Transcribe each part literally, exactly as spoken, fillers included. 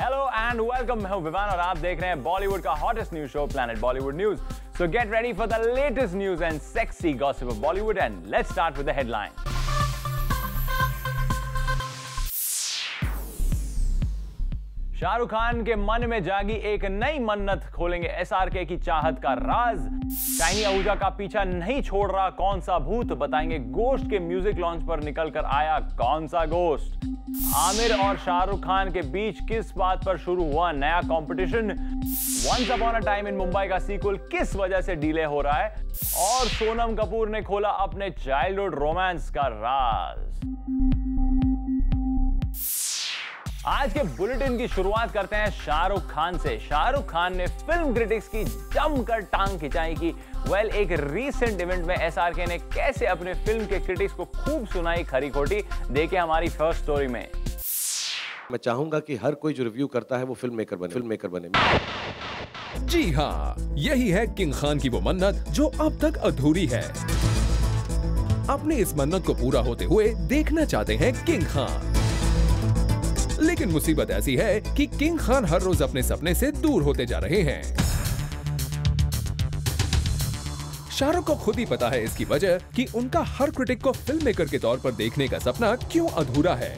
Hello and welcome, मैं हूं विवान और आप देख रहे हैं बॉलीवुड का hottest news show planet Bollywood news. So get ready for the latest news and sexy gossip of Bollywood and let's start with the headline. Shahrukh Khan के मन में जागी एक नई मन्नत, खोलेंगे एसआरके की चाहत का राज। शाइनी आहूजा का पीछा नहीं छोड़ रहा कौन सा भूत, बताएंगे गोस्ट के म्यूजिक लॉन्च पर निकल कर आया कौन सा गोस्ट। आमिर और शाहरुख खान के बीच किस बात पर शुरू हुआ नया competition. Once upon a time in Mumbai का सीक्वल किस वजह से डिले हो रहा है, और सोनम कपूर ने खोला अपने चाइल्डहुड रोमांस का राज। आज के बुलेटिन की शुरुआत करते हैं शाहरुख खान से। शाहरुख खान ने फिल्म क्रिटिक्स की जमकर टांग खिंचाई की। वेल well, एक रीसेंट इवेंट में एसआरके ने कैसे अपने फिल्म के क्रिटिक्स को खूब सुनाई खरी खोटी, देखे हमारी फर्स्ट स्टोरी में। मैं चाहूंगा कि हर कोई जो रिव्यू करता है वो फिल्म मेकर बने, फिल्म मेकर बने। जी हाँ, यही है किंग खान की वो मन्नत जो अब तक अधूरी है। अपनी इस मन्नत को पूरा होते हुए देखना चाहते हैं किंग खान, लेकिन मुसीबत ऐसी है कि किंग खान हर रोज अपने सपने से दूर होते जा रहे हैं। शाहरुख को खुद ही पता है इसकी वजह कि उनका हर क्रिटिक को फिल्म मेकर के तौर पर देखने का सपना क्यों अधूरा है।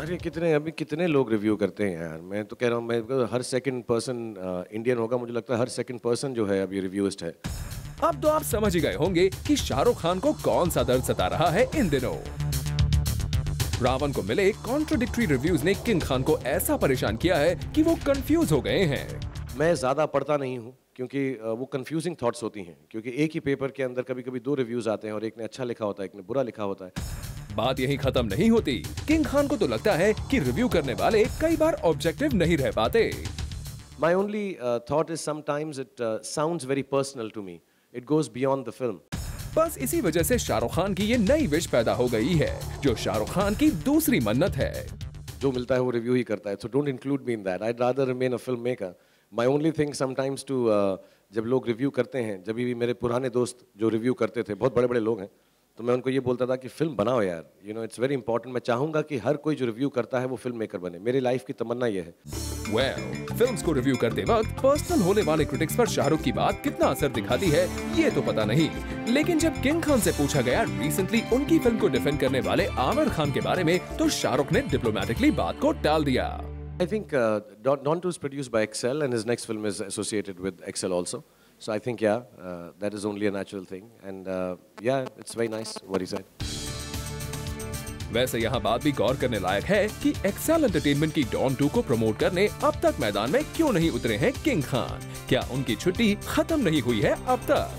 अरे कितने अभी कितने लोग रिव्यू करते हैं यार, मैं तो कह रहा हूँ मैं हर सेकंड पर्सन इंडियन होगा, मुझे लगता है हर सेकंड पर्सन जो है अभी रिव्यूइस्ट है। अब तो आप समझ ही गए होंगे कि शाहरुख खान को कौन सा दर्द सता रहा है इन दिनों। रावण को मिले कॉन्ट्रोडिक्टरी रिव्यूज ने किंग खान को ऐसा परेशान किया है कि वो कंफ्यूज हो गए हैं। मैं ज्यादा पढ़ता नहीं हूँ क्योंकि वो कंफ्यूजिंग थॉट्स होती हैं, क्योंकि एक ही पेपर के अंदर कभी कभी दो रिव्यूज आते हैं और एक ने अच्छा लिखा होता है, एक ने बुरा लिखा होता है। बात यहीं खत्म नहीं होती, किंग खान को तो लगता है कि रिव्यू करने वाले कई बार ऑब्जेक्टिव नहीं रह पाते। My only thought is sometimes it sounds very personal to me, it goes beyond the film. बस इसी वजह से शाहरुख खान की ये नई विश पैदा हो गई है जो शाहरुख खान की दूसरी मन्नत है। जो मिलता है वो रिव्यू ही करता है, so don't include me in that. I'd rather remain a filmmaker. My only thing sometimes to जब लोग रिव्यू करते हैं, जब भी मेरे पुराने दोस्त जो रिव्यू करते थे, बहुत बड़े बड़े लोग हैं, तो मैं उनको ये बोलता था कि फिल्म बनाओ यार, you know it's very important. मैं चाहूंगा कि हर कोई जो रिव्यू करता है वो फिल्म मेकर बने, मेरी लाइफ की तमन्ना ये है। well, फिल्म्स को रिव्यू करते वक्त पर्सनल होने वाले क्रिटिक्स पर शाहरुख की बात कितना असर दिखाती है ये तो पता नहीं, लेकिन जब किंग खान से पूछा गया रिसेंटली उनकी फिल्म को डिफेंड करने वाले आमिर खान के बारे में, तो शाहरुख ने डिप्लोमेटिकली बात को टाल दिया। I think Don two is produced by Excel and his next film is associated with Excel also. So I think yeah, uh, that is only a natural thing, and uh, yeah, it's very nice what he said. वैसे यहाँ बात भी गौर करने लायक है कि Excel Entertainment की Don two को प्रमोट करने अब तक मैदान में क्यों नहीं उतरे हैं किंग खान? क्या उनकी छुट्टी खत्म नहीं हुई है अब तक?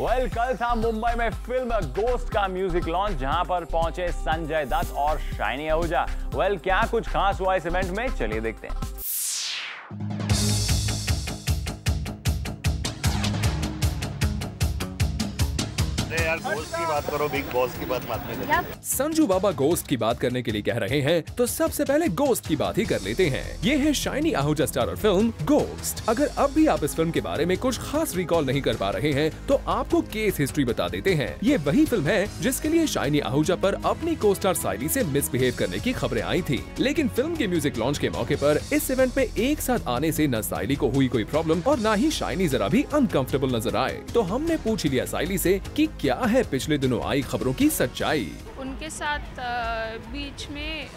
वेल, कल था मुंबई में फिल्म गोस्ट का म्यूजिक लॉन्च, जहां पर पहुंचे संजय दत्त और शाइनी आहूजा। वेल, क्या कुछ खास हुआ इस इवेंट में, चलिए देखते हैं। यार गोस्ट की बात करो, बिग बॉस की बात मत करो। संजू बाबा गोस्ट की बात करने के लिए कह रहे हैं तो सबसे पहले गोस्ट की बात ही कर लेते हैं। ये है Shiney Ahuja starrer film ghost. अगर अब भी आप इस फिल्म के बारे में कुछ खास रिकॉल नहीं कर पा रहे हैं तो आपको केस हिस्ट्री बता देते हैं। ये वही फिल्म है जिसके लिए शाइनी आहूजा पर अपनी को स्टार सायली से मिसबिहेव करने की खबरें आई थी, लेकिन फिल्म के म्यूजिक लॉन्च के मौके पर इस इवेंट में एक साथ आने से न सायली को हुई कोई प्रॉब्लम और न ही शाइनी जरा भी अनकंफर्टेबल नजर आए। तो हमने पूछ लिया सायली से कि क्या है पिछले दिनों आई खबरों की सच्चाई। उनके साथ बीच में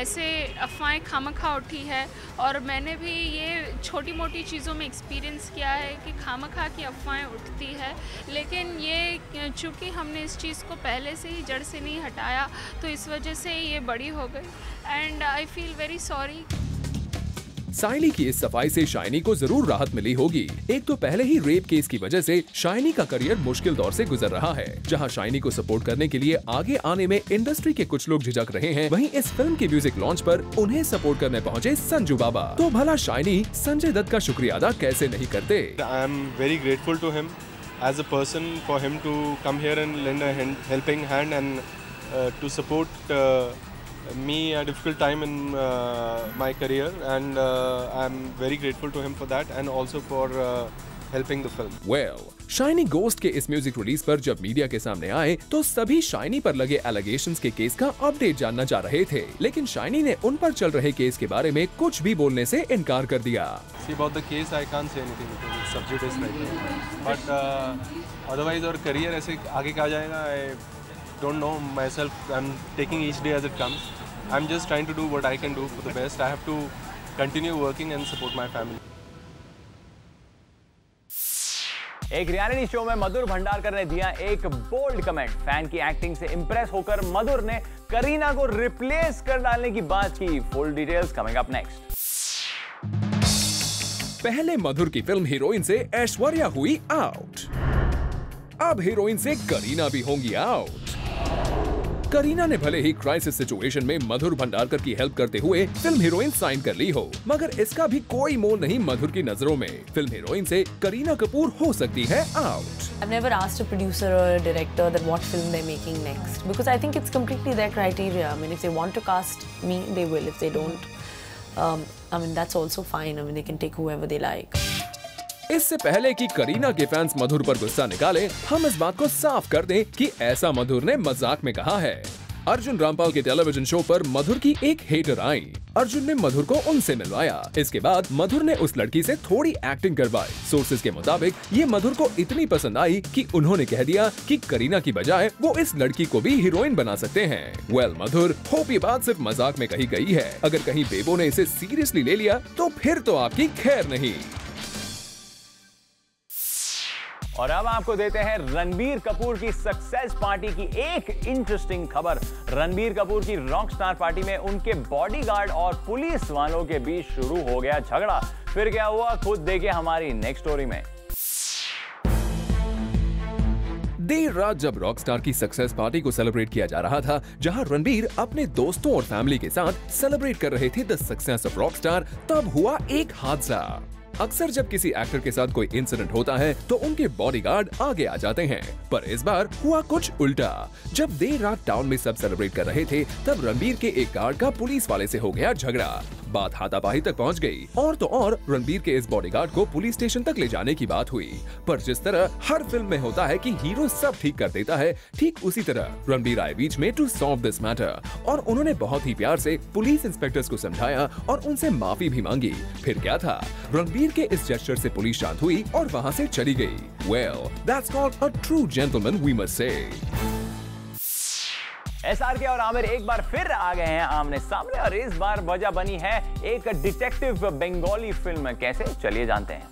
ऐसे अफवाहें खामखा उठी है और मैंने भी ये छोटी मोटी चीज़ों में एक्सपीरियंस किया है कि खामखा की अफवाहें उठती है, लेकिन ये चूँकि हमने इस चीज़ को पहले से ही जड़ से नहीं हटाया तो इस वजह से ये बड़ी हो गई, and I feel very sorry. Sayali की इस सफाई से शाइनी को जरूर राहत मिली होगी। एक तो पहले ही रेप केस की वजह से शाइनी का करियर मुश्किल दौर से गुजर रहा है, जहां शाइनी को सपोर्ट करने के लिए आगे आने में इंडस्ट्री के कुछ लोग झिझक रहे हैं, वहीं इस फिल्म के म्यूजिक लॉन्च पर उन्हें सपोर्ट करने पहुंचे संजू बाबा। तो भला शाइनी संजय दत्त का शुक्रिया अदा कैसे नहीं करते। I am very grateful to him as a person for him to come here and lend a helping hand and to support me a difficult time in uh, my career, and uh, I'm very grateful to him for that and also for uh, helping the film. Well, Shiney ghost के इस music release पर जब media के सामने आए तो सभी shiny पर लगे एलिगेशंस के केस का अपडेट जानना चाह रहे थे, लेकिन शाइनी ने उन पर चल रहे केस के बारे में कुछ भी बोलने से इनकार कर दिया। अदरवाइज और करियर ऐसे आगे कहा जाएगा। Don't know myself. I'm taking each day as it comes. I'm just trying to do what I can do for the best. I have to continue working and support my family. एक reality show में मधुर भंडारकर ने दिया एक bold comment. Fan की acting से impress होकर मधुर ने करीना को रिप्लेस कर डालने की बात की। Full details coming up next. पहले मधुर की फिल्म हीरोइन से ऐश्वर्या हुई आउट, अब हीरोइन से करीना भी होंगी आउट। करीना ने भले ही क्राइसिस सिचुएशन में मधुर भंडारकर की हेल्प करते हुए फिल्म हीरोइन साइन कर ली हो, मगर इसका भी कोई मोल नहीं मधुर की नजरों में। फिल्म हीरोइन से करीना कपूर हो सकती है out. I've never asked a producer or a director that what film they're making next because I think it's completely their criteria. I mean, if they want to cast me, they will. If they don't, um, I mean, that's also fine. I mean, they can take whoever they like. इससे पहले कि करीना के fans मधुर पर गुस्सा निकालें, हम इस बात को साफ कर दें कि ऐसा मधुर ने मजाक में कहा है। अर्जुन रामपाल के टेलीविजन शो पर मधुर की एक हेटर आई। अर्जुन ने मधुर को उनसे मिलवाया। इसके बाद मधुर ने उस लड़की से थोड़ी एक्टिंग करवाई। सोर्सेज के मुताबिक ये मधुर को इतनी पसंद आई कि उन्होंने कह दिया कि करीना की बजाय वो इस लड़की को भी हीरोइन बना सकते हैं। वेल मधुर, होप ये बात सिर्फ मजाक में कही गई है। अगर कहीं बेबो ने इसे सीरियसली ले लिया तो फिर तो आपकी खैर नहीं। और अब आपको देते हैं रणबीर कपूर की सक्सेस पार्टी की एक इंटरेस्टिंग खबर। रणबीर कपूर की रॉकस्टार पार्टी में उनके बॉडीगार्ड और पुलिस वालों के बीच शुरू हो गया झगड़ा। फिर क्या हुआ, खुद देखिए हमारी नेक्स्ट स्टोरी में। देर रात जब रॉकस्टार की सक्सेस पार्टी को सेलिब्रेट किया जा रहा था, जहां रणबीर अपने दोस्तों और फैमिली के साथ सेलिब्रेट कर रहे थे द सक्सेस ऑफ रॉकस्टार, तब हुआ एक हादसा। अक्सर जब किसी एक्टर के साथ कोई इंसिडेंट होता है तो उनके बॉडीगार्ड आगे आ जाते हैं, पर इस बार हुआ कुछ उल्टा। जब देर रात टाउन में सब सेलिब्रेट कर रहे थे तब रणबीर के एक गार्ड का पुलिस वाले से हो गया झगड़ा। बात हाथापाई तक पहुंच गई और तो और रणबीर के इस बॉडीगार्ड को पुलिस स्टेशन तक ले जाने की बात हुई। पर जिस तरह हर फिल्म में होता है कि हीरो सब ठीक कर देता है, ठीक उसी तरह रणबीर आए बीच में टू सॉल्व दिस मैटर, और उन्होंने बहुत ही प्यार से पुलिस इंस्पेक्टर्स को समझाया और उनसे माफी भी मांगी। फिर क्या था, रणबीर के इस जेस्चर से पुलिस शांत हुई और वहाँ से चली गई। Well that's called a true gentleman we must say. SR K और आमिर एक बार फिर आ गए हैं आमने सामने, और इस बार वजह बनी है एक डिटेक्टिव बंगाली फिल्म। कैसे, चलिए जानते हैं।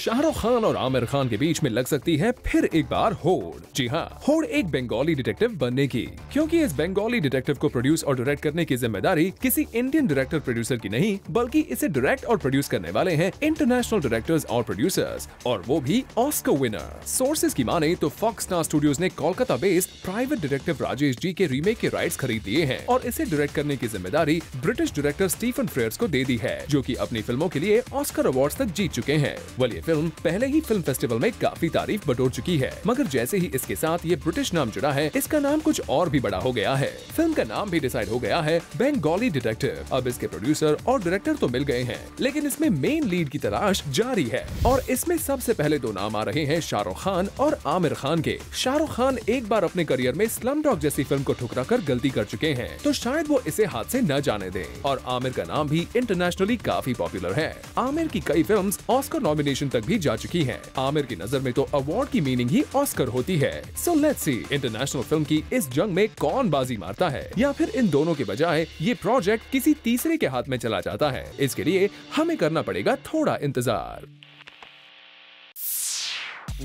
शाहरुख खान और आमिर खान के बीच में लग सकती है फिर एक बार होड़। जी हाँ, होड़ एक बंगाली डिटेक्टिव बनने की, क्योंकि इस बंगाली डिटेक्टिव को प्रोड्यूस और डायरेक्ट करने की जिम्मेदारी किसी इंडियन डायरेक्टर प्रोड्यूसर की नहीं, बल्कि इसे डायरेक्ट और प्रोड्यूस करने वाले हैं इंटरनेशनल डायरेक्टर्स और प्रोड्यूसर्स, और वो भी ऑस्कर विनर। सोर्सेज की माने तो फॉक्स स्टार स्टूडियोज ने Kolkata based private detective Rajesh ji के रीमेक के राइट्स खरीद लिए हैं और इसे डायरेक्ट करने की जिम्मेदारी ब्रिटिश डायरेक्टर स्टीफन फ्रेयर्स को दे दी है, जो की अपनी फिल्मों के लिए ऑस्कर अवार्ड तक जीत चुके हैं। वाली फिल्म पहले ही फिल्म फेस्टिवल में काफी तारीफ बटोर चुकी है, मगर जैसे ही इसके साथ ये ब्रिटिश नाम जुड़ा है, इसका नाम कुछ और भी बड़ा हो गया है। फिल्म का नाम भी डिसाइड हो गया है, बंगाली डिटेक्टिव। अब इसके प्रोड्यूसर और डायरेक्टर तो मिल गए हैं, लेकिन इसमें मेन लीड की तलाश जारी है, और इसमें सबसे पहले दो नाम आ रहे हैं शाहरुख खान और आमिर खान के। शाहरुख खान एक बार अपने करियर में स्लमडॉग जैसी फिल्म को ठुकरा कर गलती कर चुके हैं, तो शायद वो इसे हाथ से न जाने दें, और आमिर का नाम भी इंटरनेशनली काफी पॉपुलर है। आमिर की कई फिल्म ऑस्कर नॉमिनेशन तक भी जा चुकी हैं। आमिर की नजर में तो अवार्ड की मीनिंग ही ऑस्कर होती है। So let's see international film की इस जंग में कौन बाजी मारता है, या फिर इन दोनों के बजाय ये प्रोजेक्ट किसी तीसरे के हाथ में चला जाता है। इसके लिए हमें करना पड़ेगा थोड़ा इंतजार।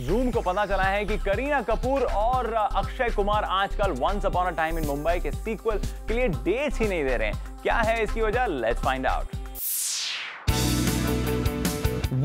जूम को पता चला है कि करीना कपूर और अक्षय कुमार आजकल once upon a time in Mumbai के सीक्वल के लिए डेट्स ही नहीं दे रहे हैं। क्या है इसकी वजह, let's find out.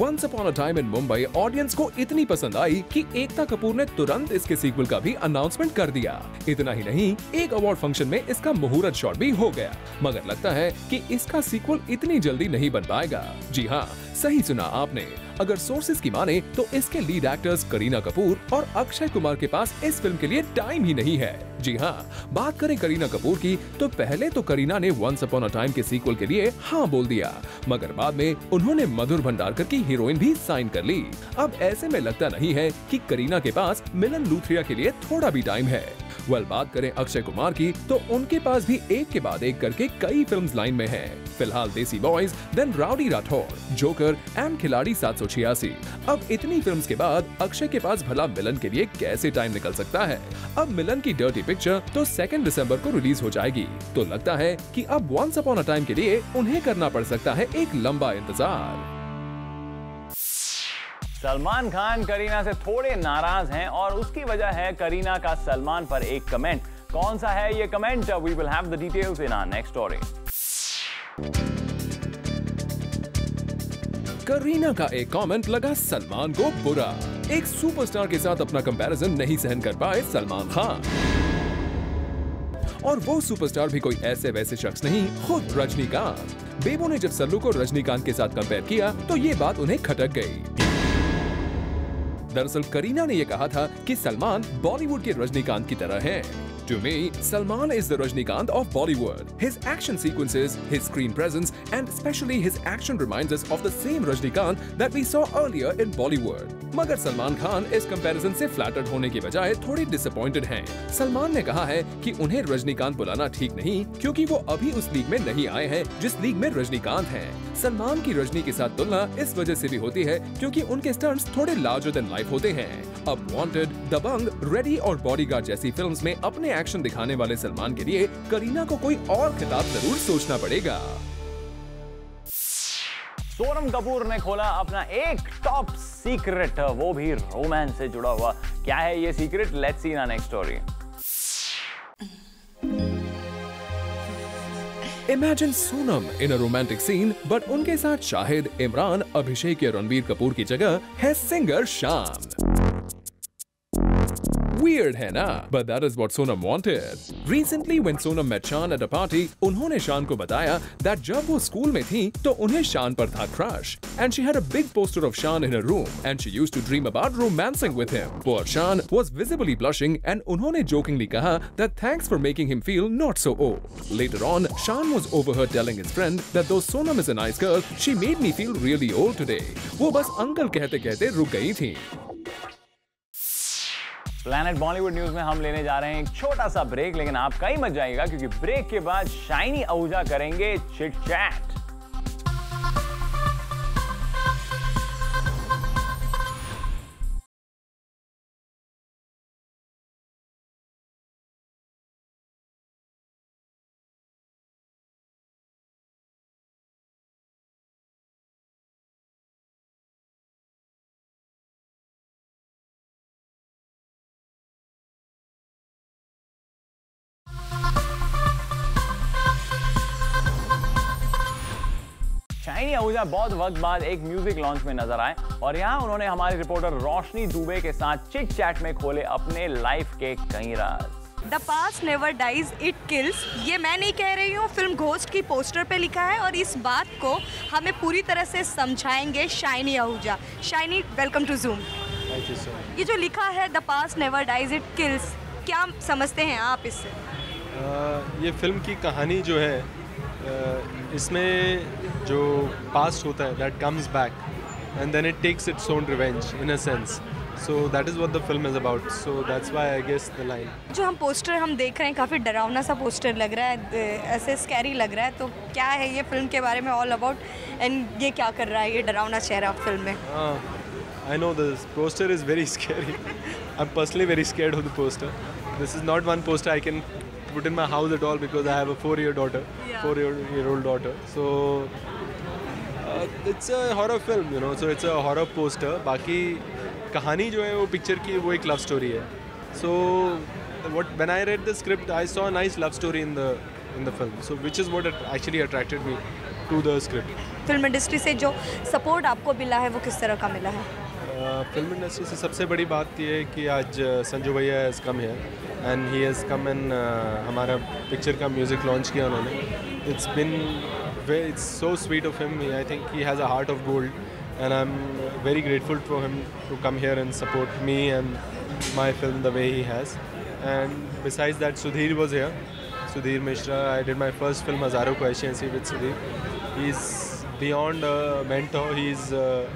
Once upon a time in Mumbai audience को इतनी पसंद आई कि एकता कपूर ने तुरंत इसके सीक्वल का भी अनाउंसमेंट कर दिया। इतना ही नहीं, एक अवार्ड फंक्शन में इसका मुहूर्त शॉट भी हो गया, मगर लगता है कि इसका सीक्वल इतनी जल्दी नहीं बन पाएगा। जी हाँ, सही सुना आपने। अगर सोर्सेस की माने तो इसके लीड एक्टर्स करीना कपूर और अक्षय कुमार के पास इस फिल्म के लिए टाइम ही नहीं है। जी हाँ, बात करें करीना कपूर की तो पहले तो करीना ने वंस अपॉन अ टाइम के सीक्वल के लिए हाँ बोल दिया, मगर बाद में उन्होंने मधुर भंडारकर की हीरोइन भी साइन कर ली। अब ऐसे में लगता नहीं है कि करीना के पास मिलन लूथरिया के लिए थोड़ा भी टाइम है। वेल, बात करें अक्षय कुमार की तो उनके पास भी एक के बाद एक करके कई फिल्म्स लाइन में हैं। फिलहाल Desi boys, then rowdy Rathore, joker and Khiladi सात सौ छियासी। अब इतनी फिल्म्स के बाद अक्षय के पास भला मिलन के लिए कैसे टाइम निकल सकता है। अब मिलन की डर्टी पिक्चर तो सेकंड दिसंबर को रिलीज हो जाएगी, तो लगता है कि अब वंस अपॉन अ टाइम के लिए उन्हें करना पड़ सकता है एक लंबा इंतजार। सलमान खान करीना से थोड़े नाराज हैं और उसकी वजह है करीना का सलमान पर एक कमेंट। कौन सा है ये comment? We will have the details in our next story. Kareena का एक कमेंट लगा सलमान को बुरा। एक सुपरस्टार के साथ अपना कंपैरिजन नहीं सहन कर पाए सलमान खान, और वो सुपरस्टार भी कोई ऐसे वैसे शख्स नहीं, खुद रजनीकांत। बेबो ने जब सल्लू को रजनीकांत के साथ कंपेयर किया तो ये बात उन्हें खटक गई। दरअसल करीना ने यह कहा था कि सलमान बॉलीवुड के रजनीकांत की तरह है। To me, Salman is the Rajinikanth of Bollywood. His action sequences, his screen presence, and especially his action reminds us of the same Rajinikanth that we saw earlier in Bollywood. मगर सलमान खान इस कंपैरिजन से flattered होने के बजाय थोड़े disappointed हैं। सलमान ने कहा है कि उन्हें रजनीकांत बुलाना ठीक नहीं, क्योंकि वो अभी उस लीग में नहीं आए हैं जिस लीग में रजनीकांत हैं। सलमान की रजनी के साथ तुलना इस वजह से भी होती है क्योंकि उनके स्टंट्स थोड़े लार्जर देन लाइफ होते हैं। अब वांटेड, दबंग, रेडी और बॉडीगार्ड जैसी फिल्म्स में अपने एक्शन दिखाने वाले सलमान के लिए करीना को कोई और खिताब जरूर सोचना पड़ेगा। सोनम कपूर ने खोला अपना एक टॉप सीक्रेट, वो भी रोमांस से जुड़ा हुआ। क्या है ये secret? Let's see in next story. Imagine Sonam in a romantic scene, but उनके साथ शाहिद, इमरान, अभिषेक या रणबीर कपूर की जगह है सिंगर शान। Weird है ना? But that is what Sonam wanted. Recently, when Sonam met Shaan at a party, उन्होंने Shaan को बताया that जब वो स्कूल में थी तो उन्हें Shaan पर था crush, and she had a big poster of Shaan in her room, and she used to dream about romancing with him. Poor Shaan was visibly blushing, and उन्होंने jokingly कहा that thanks for making him feel not so old. Later on, Shaan was overheard telling his friend that though Sonam is a nice girl, she made me feel really old today. वो बस uncle कहते कहते रुक गई थी। Planet Bollywood news में हम लेने जा रहे हैं एक छोटा सा ब्रेक, लेकिन आप कहीं मत जाइएगा क्योंकि ब्रेक के बाद शाइनी आहूजा करेंगे चिट चैट। शाइनी आहूजा बहुत वक्त बाद एक म्यूजिक लॉन्च में नजर आए और यहाँ उन्होंने हमारे रिपोर्टर रोशनी दुबे के साथ चिट चैट में खोले अपने लाइफ के कई राज। The past never dies, it kills, ये मैं नहीं कह रही हूँ, फिल्म घोस्ट की पोस्टर पे लिखा है और इस बात को हमें पूरी तरह से समझाएंगे Shiney Ahuja. Shiney, welcome to Zoom. Thank you so much. ये जो लिखा है the past never dies, it kills, क्या समझते हैं आप इससे? uh, ये फिल्म की कहानी जो है uh, इसमें जो पास्ट होता है that comes back and then it takes its own revenge in a sense, so that is what the film is about, so that's why I guess the line. जो हम पोस्टर हम देख रहे हैं काफ़ी डरावना सा पोस्टर लग रहा है, ऐसे स्कैरी लग रहा है, तो क्या है ये फिल्म के बारे में ऑल अबाउट एंड ये क्या कर रहा है ये डरावना चेहरा फिल्म में? I know this poster is very scary, I am personally very scared of the poster. This is not one poster I can put in my house at all because I have a four-year daughter, yeah. four-year-old daughter. So uh, it's a horror film, you know. So it's a horror poster. बाकी कहानी जो है वो picture की वो एक love story है. So what when I read the script, I saw a nice love story in the in the film. So which is what actually attracted me to the script. Film industry से जो support आपको मिला है वो किस तरह का मिला है? फिल्म इंडस्ट्री से सबसे बड़ी बात ये है कि आज Sanju bhaiya is come here and he has come and हमारा पिक्चर का म्यूज़िक लॉन्च किया उन्होंने। It's been it's so sweet of him. I think he has a heart of gold, and I'm very grateful for him to come here and support me and my film the way he has. And besides that, Sudhir was here. Sudhir Mishra. I did my first film Hazaron Ko Aishiyansi with Sudhir. He's beyond a mentor. He's uh,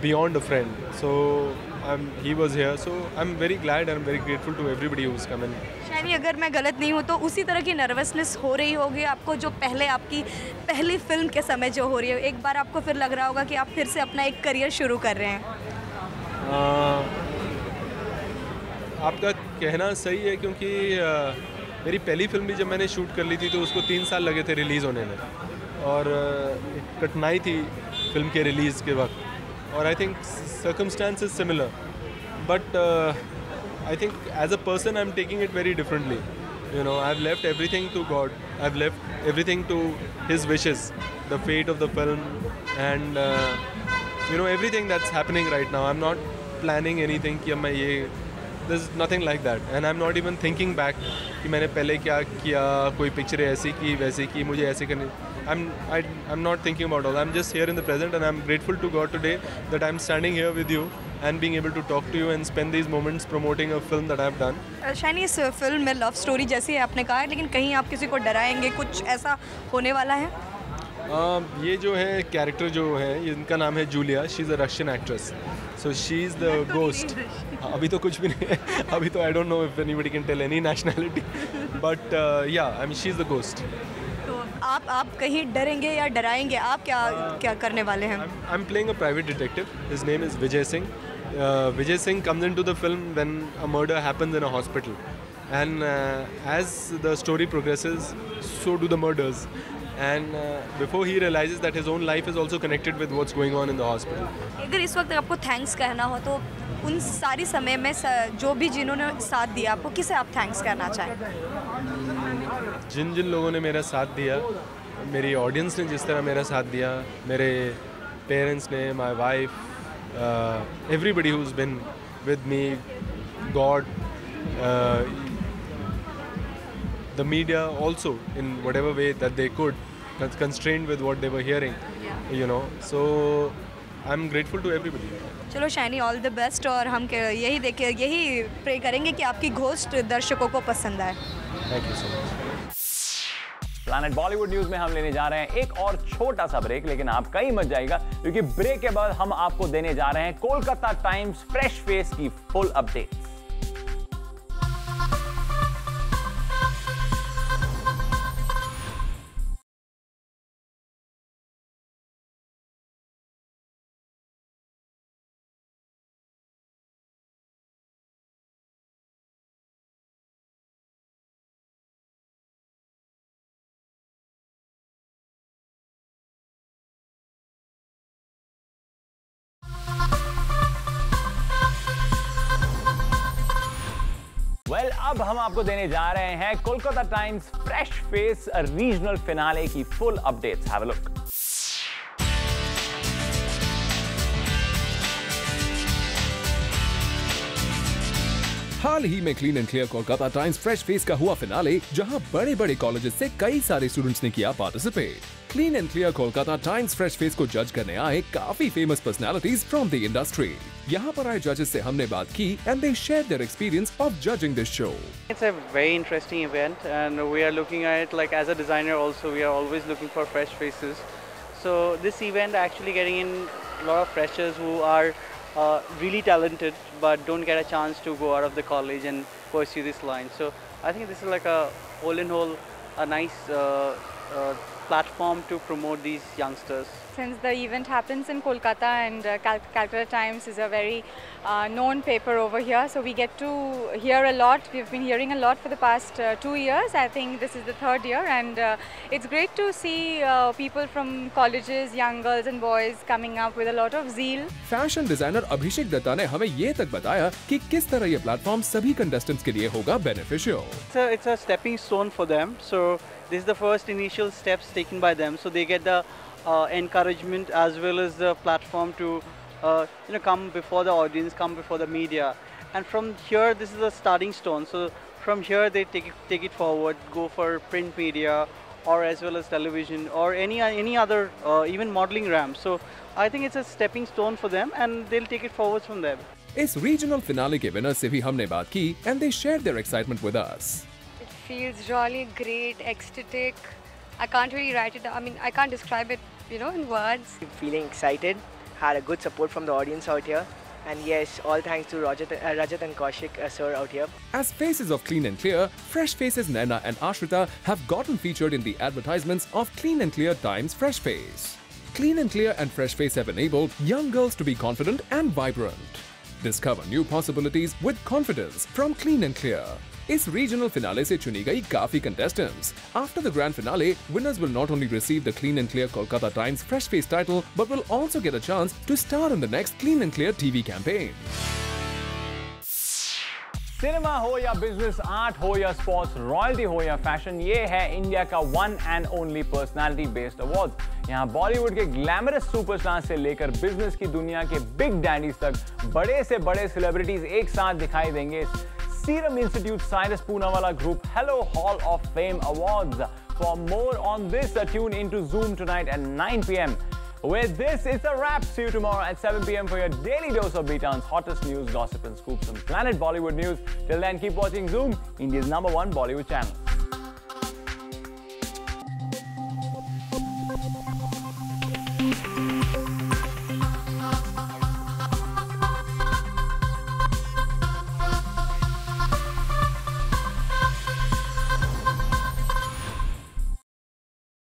beyond a friend. So I'm, he was here. So I'm very glad and I'm very grateful to everybody who's come in. शायद अगर मैं गलत नहीं हूँ तो उसी तरह की नर्वसनेस हो रही होगी आपको जो पहले आपकी पहली फिल्म के समय जो हो रही है. एक बार आपको फिर लग रहा होगा कि आप फिर से अपना एक करियर शुरू कर रहे हैं. आपका कहना सही है क्योंकि आ, मेरी पहली फिल्म भी जब मैंने शूट कर ली थी तो उसको तीन साल लगे थे रिलीज़ होने में, और कठिनाई थी फिल्म के रिलीज़ के वक्त, और I think circumstances similar, but I think as a person I am taking it very differently. You know, I have left everything to God, I have left everything to his wishes, the fate of the film and you know everything that's happening right now. I am not planning anything कि अब मैं ये, there's nothing like that and I'm not even thinking back कि मैंने पहले क्या किया, कोई पिक्चरें ऐसी की वैसी की, मुझे ऐसे करनी. I'm I I'm not thinking about all. I'm just here in the present and I'm grateful to God today that I'm standing here with you and being able to talk to you and spend these moments promoting a film that I've done. शायद इस film में love story जैसी है आपने कहा है, लेकिन कहीं आप किसी को डराएंगे, कुछ ऐसा होने वाला है? Uh, ये जो है कैरेक्टर जो है, इनका नाम है Julia. She is a Russian actress, so she is the ghost. अभी तो कुछ भी नहीं है, अभी तो I don't know if anybody can tell any nationality, but yeah I mean she is the ghost. तो आप आप कहीं डरेंगे या डराएंगे, आप क्या uh, क्या करने वाले हैं? I am playing a private detective. His name is Vijay Singh. Vijay Singh comes into the film when a murder happens in a hospital, and as the story progresses so do the murders. And uh, before he realizes that his own life is also connected with what's going on in the hospital. अगर इस वक्त आपको thanks कहना हो तो उन सारी समय में जो भी जिन्होंने साथ दिया आपको, किसे आप थैंक्स करना चाहें? जिन जिन लोगों ने मेरा साथ दिया, मेरी ऑडियंस ने जिस तरह मेरा साथ दिया, मेरे पेरेंट्स ने, my wife, everybody who is been with me, God, the media also in whatever way that they could, constrained with what they were hearing. Yeah. You know, so I'm grateful to everybody. चलो Shiney, all the best, और हम यही देखे, यही pray करेंगे कि आपकी ghost दर्शकों को पसंद आए. Thank you so much. Planet Bollywood news में हम लेने जा रहे हैं एक और छोटा सा ब्रेक, लेकिन आप कहीं मत जाइएगा क्योंकि ब्रेक के बाद हम आपको देने जा रहे हैं कोलकाता टाइम्स फ्रेश फेस की फुल अपडेट. वेल well, अब हम आपको देने जा रहे हैं Kolkata Times fresh face regional finale की full updates. Have a look. हाल ही में clean and clear Kolkata Times fresh face का हुआ फिनाले, जहां बड़े बड़े कॉलेजेस से कई सारे स्टूडेंट्स ने किया participate. Clean and clear Kolkata Times fresh face को जज करने आए काफी famous personalities from the industry. यहाँ पर आए जजेस से हमने बात की and they share their experience of judging this show. It's a very interesting event and we are looking at like as a designer also we are always looking for fresh faces. So this event actually getting in lot of freshers who are really talented but don't get a chance to go out of the college and pursue this line. So I think this is like a all in all a nice uh, uh, platform to promote these youngsters. Since the event happens in Kolkata and uh, Cal Calcutta Times is a very uh, known paper over here, so we get to hear a lot. We've been hearing a lot for the past uh, two years. I think this is the third year, and uh, it's great to see uh, people from colleges, young girls and boys coming up with a lot of zeal. Fashion designer Abhishek Datane ने हमें ये तक बताया कि किस तरह ये platform सभी contestants के लिए होगा beneficial. It's a, it's a stepping stone for them. So this is the first initial steps taken by them, so they get the uh, encouragement as well as the platform to uh, you know come before the audience, come before the media, and from here this is a starting stone. So from here they take it, take it forward, go for print media or as well as television or any any other uh, even modeling ramp. So I think it's a stepping stone for them and they'll take it forward from there. इस regional finale के winner से भी हमने बात की and they shared their excitement with us. It feels really great, ecstatic. I can't really write it. I mean, I can't describe it, you know, in words. Feeling excited. Had a good support from the audience out here. And yes, all thanks to Rajat, uh, Rajat and Kaushik uh, sir out here. As faces of Clean and Clear, Fresh Faces Naina and Ashrita have gotten featured in the advertisements of Clean and Clear Times Fresh Face. Clean and Clear and Fresh Face have enabled young girls to be confident and vibrant. Discover new possibilities with confidence from Clean and Clear. इस regional finale से चुनी गई काफी contestants. After the grand finale, winners will not only receive the Clean and Clear Kolkata Times Fresh Face title, but will also get a chance to star in the next Clean and Clear T V campaign. Cinema हो या business, art हो या sports, royalty हो या fashion, ये है India का one and only personality based award. यहाँ बॉलीवुड के ग्लैमरस सुपरस्टार से लेकर बिजनेस की दुनिया के बिग डैडीज तक बड़े से बड़े सेलिब्रिटीज एक साथ दिखाई देंगे। Serum Institute Cyrus Poonawalla Group Hello Hall of Fame Awards. For more on this, tune into Zoom tonight at nine p m With this, it's a wrap. See you tomorrow at seven p m for your daily dose of B-Town's hottest news, gossip and scoops on Planet Bollywood News. Till then, keep watching Zoom, India's number one Bollywood channel.